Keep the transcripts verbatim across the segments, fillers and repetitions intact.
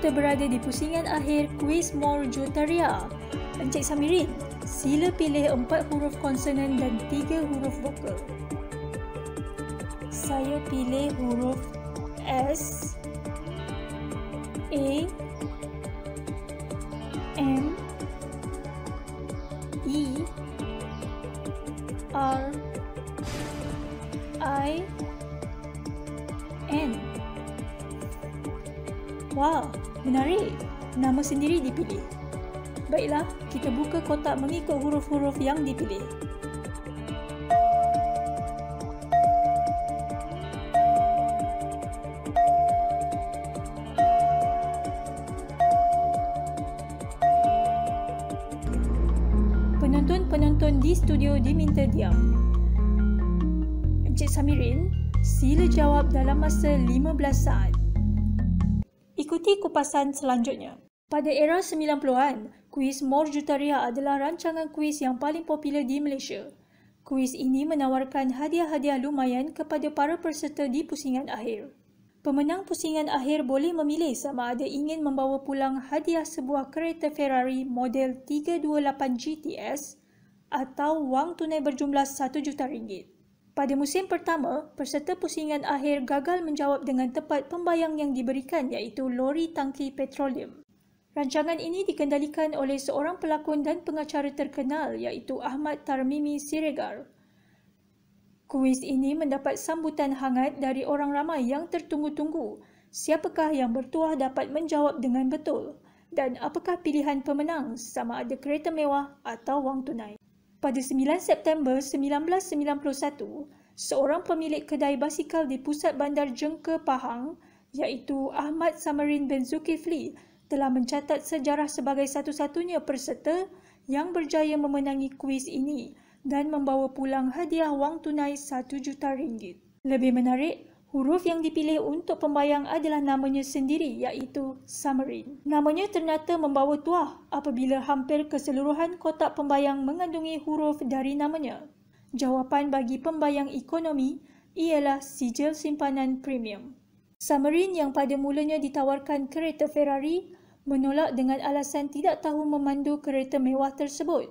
serta berada di pusingan akhir kuis More Jutaria. Encik Samerin, sila pilih empat huruf konsonan dan tiga huruf vokal. Saya pilih huruf S, A, M, E, R, I, N. Wah, menarik. Nama sendiri dipilih. Baiklah, kita buka kotak mengikut huruf-huruf yang dipilih. Penonton-penonton di studio diminta diam. Encik Samerin, sila jawab dalam masa lima belas saat. Ikuti kupasan selanjutnya. Pada era sembilan puluhan, kuis More Jutaria adalah rancangan kuis yang paling popular di Malaysia. Kuis ini menawarkan hadiah-hadiah lumayan kepada para peserta di pusingan akhir. Pemenang pusingan akhir boleh memilih sama ada ingin membawa pulang hadiah sebuah kereta Ferrari model tiga dua lapan G T S atau wang tunai berjumlah satu juta ringgit. Pada musim pertama, peserta pusingan akhir gagal menjawab dengan tepat pembayang yang diberikan iaitu lori tangki petroleum. Rancangan ini dikendalikan oleh seorang pelakon dan pengacara terkenal iaitu Ahmad Tarmimi Siregar. Kuis ini mendapat sambutan hangat dari orang ramai yang tertunggu-tunggu. Siapakah yang bertuah dapat menjawab dengan betul? Dan apakah pilihan pemenang sama ada kereta mewah atau wang tunai? Pada sembilan September seribu sembilan ratus sembilan puluh satu, seorang pemilik kedai basikal di pusat bandar Jengka, Pahang iaitu Ahmad Samerin bin Zulkifli telah mencatat sejarah sebagai satu-satunya peserta yang berjaya memenangi kuis ini dan membawa pulang hadiah wang tunai satu juta ringgit. Lebih menarik, huruf yang dipilih untuk pembayang adalah namanya sendiri iaitu Samerin. Namanya ternyata membawa tuah apabila hampir keseluruhan kotak pembayang mengandungi huruf dari namanya. Jawapan bagi pembayang ekonomi ialah sijil simpanan premium. Samerin yang pada mulanya ditawarkan kereta Ferrari menolak dengan alasan tidak tahu memandu kereta mewah tersebut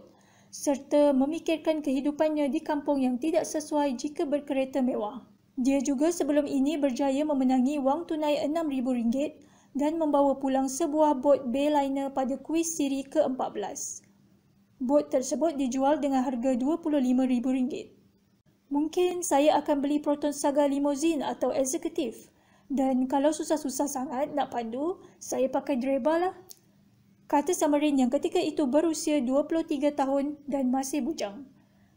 serta memikirkan kehidupannya di kampung yang tidak sesuai jika berkereta mewah. Dia juga sebelum ini berjaya memenangi wang tunai enam ribu ringgit dan membawa pulang sebuah bot Bayliner pada kuis siri ke empat belas. Bot tersebut dijual dengan harga dua puluh lima ribu ringgit. Mungkin saya akan beli Proton Saga limousine atau eksekutif dan kalau susah-susah sangat nak pandu, saya pakai driver lah, kata Samerin yang ketika itu berusia dua puluh tiga tahun dan masih bujang.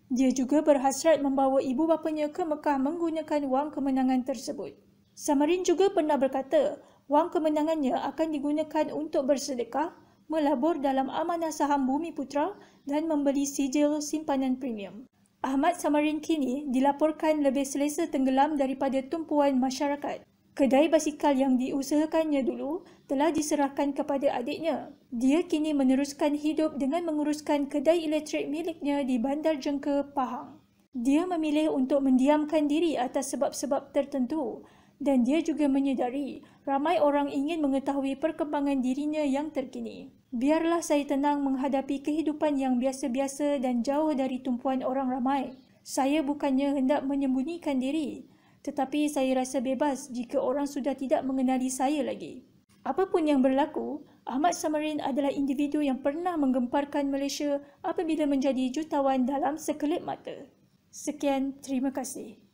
Dia juga berhasrat membawa ibu bapanya ke Mekah menggunakan wang kemenangan tersebut. Samerin juga pernah berkata, wang kemenangannya akan digunakan untuk bersedekah, melabur dalam amanah saham Bumi Putra dan membeli sijil simpanan premium. Ahmad Samerin kini dilaporkan lebih selesa tenggelam daripada tumpuan masyarakat. Kedai basikal yang diusahakannya dulu telah diserahkan kepada adiknya. Dia kini meneruskan hidup dengan menguruskan kedai elektrik miliknya di Bandar Jengka, Pahang. Dia memilih untuk mendiamkan diri atas sebab-sebab tertentu dan dia juga menyedari ramai orang ingin mengetahui perkembangan dirinya yang terkini. Biarlah saya tenang menghadapi kehidupan yang biasa-biasa dan jauh dari tumpuan orang ramai. Saya bukannya hendak menyembunyikan diri, tetapi saya rasa bebas jika orang sudah tidak mengenali saya lagi. Apapun yang berlaku, Ahmad Samerin adalah individu yang pernah menggemparkan Malaysia apabila menjadi jutawan dalam sekelip mata. Sekian, terima kasih.